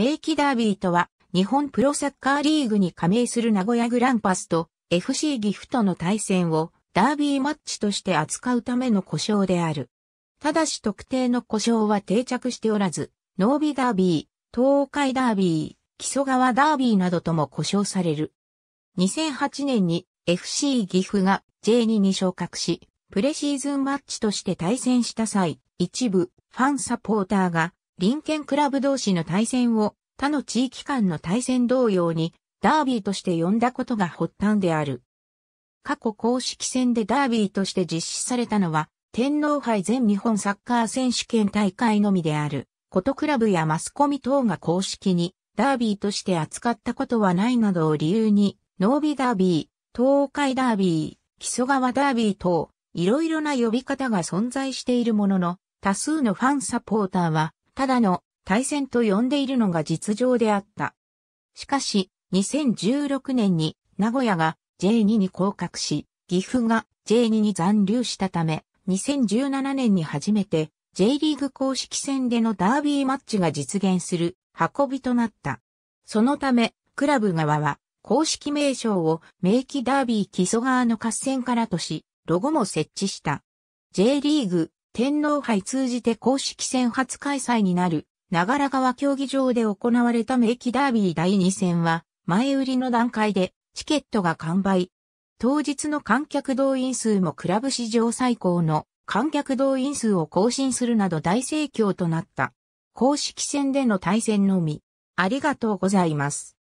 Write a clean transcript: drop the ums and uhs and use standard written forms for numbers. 名城ダービーとは、日本プロサッカーリーグに加盟する名古屋グランパスと FC 岐阜との対戦をダービーマッチとして扱うための呼称である。ただし特定の呼称は定着しておらず、濃尾ダービー、東海ダービー、木曽川ダービーなどとも呼称される。2008年に FC 岐阜が J2 に昇格し、プレシーズンマッチとして対戦した際、一部ファンサポーターが隣県クラブ同士の対戦を他の地域間の対戦同様にダービーとして呼んだことが発端である。過去公式戦でダービーとして実施されたのは天皇杯全日本サッカー選手権大会のみであることクラブやマスコミ等が公式にダービーとして扱ったことはないなどを理由に濃尾ダービー、東海ダービー、木曽川ダービー等いろいろな呼び方が存在しているものの多数のファンサポーターはただの対戦と呼んでいるのが実情であった。しかし、2016年に名古屋が J2 に降格し、岐阜が J2 に残留したため、2017年に初めて J リーグ公式戦でのダービーマッチが実現する運びとなった。そのため、クラブ側は公式名称を名城ダービー木曽川の合戦からとし、ロゴも設置した。J リーグ天皇杯通じて公式戦初開催になる。長良川競技場で行われた名城ダービー第2戦は、前売りの段階でチケットが完売。当日の観客動員数もクラブ史上最高の観客動員数を更新するなど大盛況となった。公式戦での対戦のみ。ありがとうございます。